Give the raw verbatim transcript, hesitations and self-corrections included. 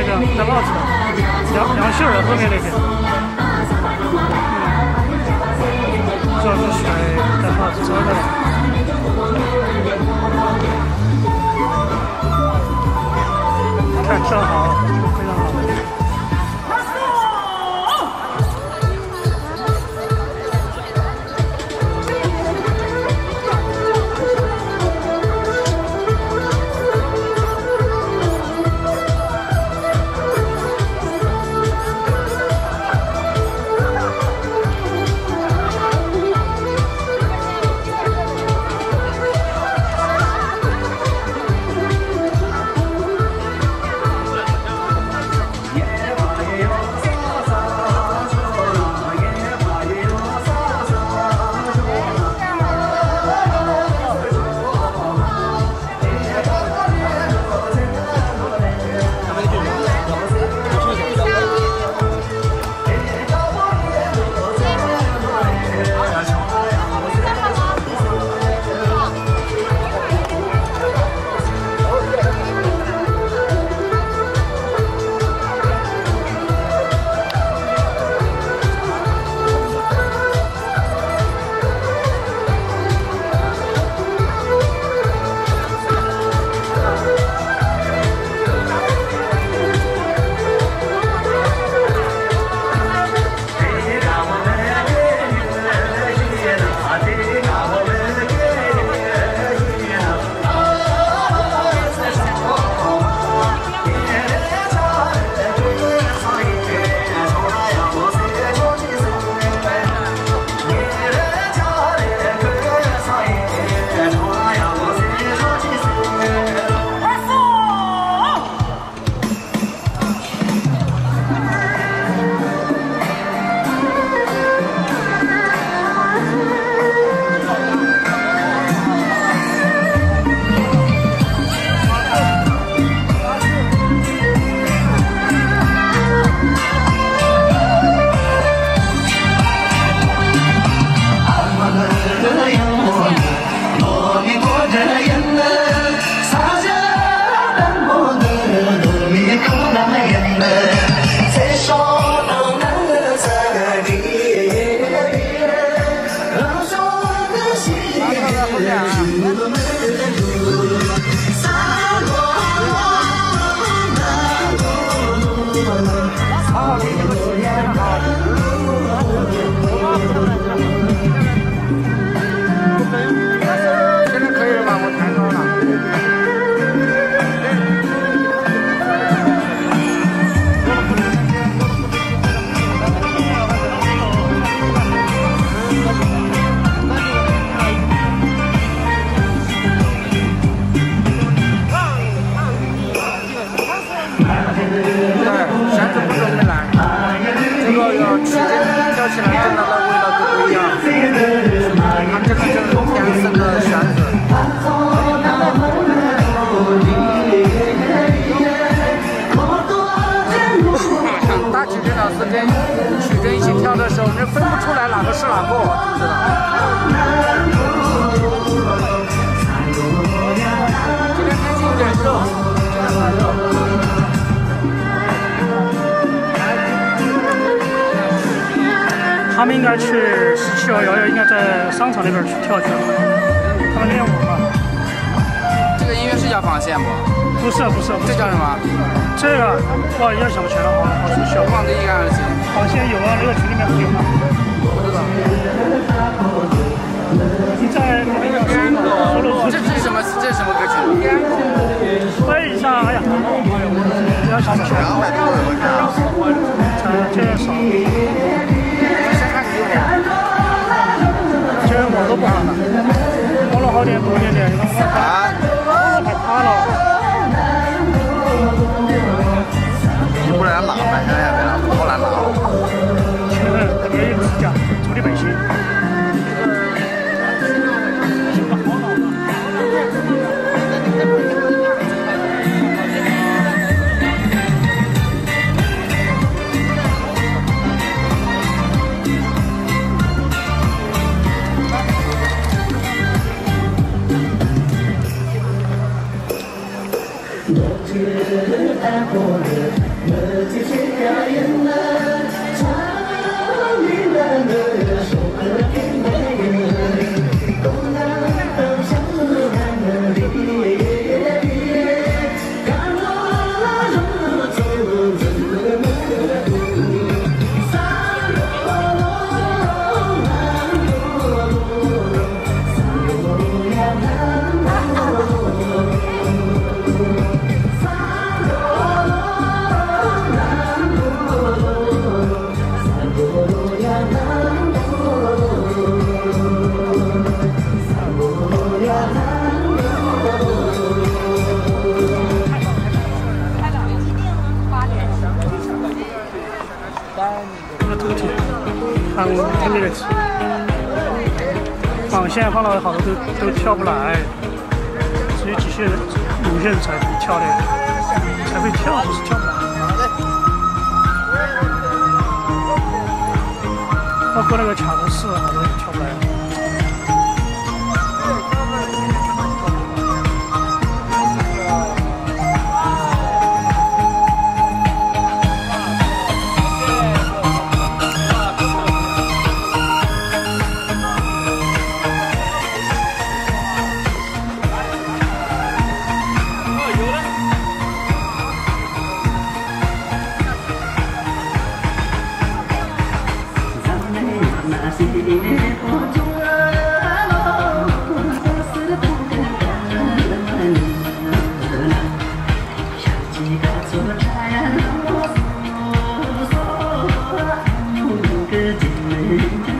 那个在帽子上，杨杨杏儿后面那个，这是水在帽子上的，看上好，非常好。 他们应该去七幺幺幺，应该在商场那边去跳去了。他们练舞嘛。这个音乐是叫防线不？不是不是，这叫什么？这个哇，一下想不起来了，好好熟悉。放的一干二净。防线有啊，那个群里面有吗？不知道。你在哪个群？这这是什么？这是什么歌曲？背一下，哎呀，一下想不起来了。这少。 今天网都不好了，网络好点多一点，啊，太差了。你不然拉呗，现在不然拉了。现在特别有指甲，处理百姓。看看这个绑线放了好多都都跳不来，只有几些人有些人才会跳的，才会跳，不是跳不来。包括那个卡通式，好多也跳不来。 I'm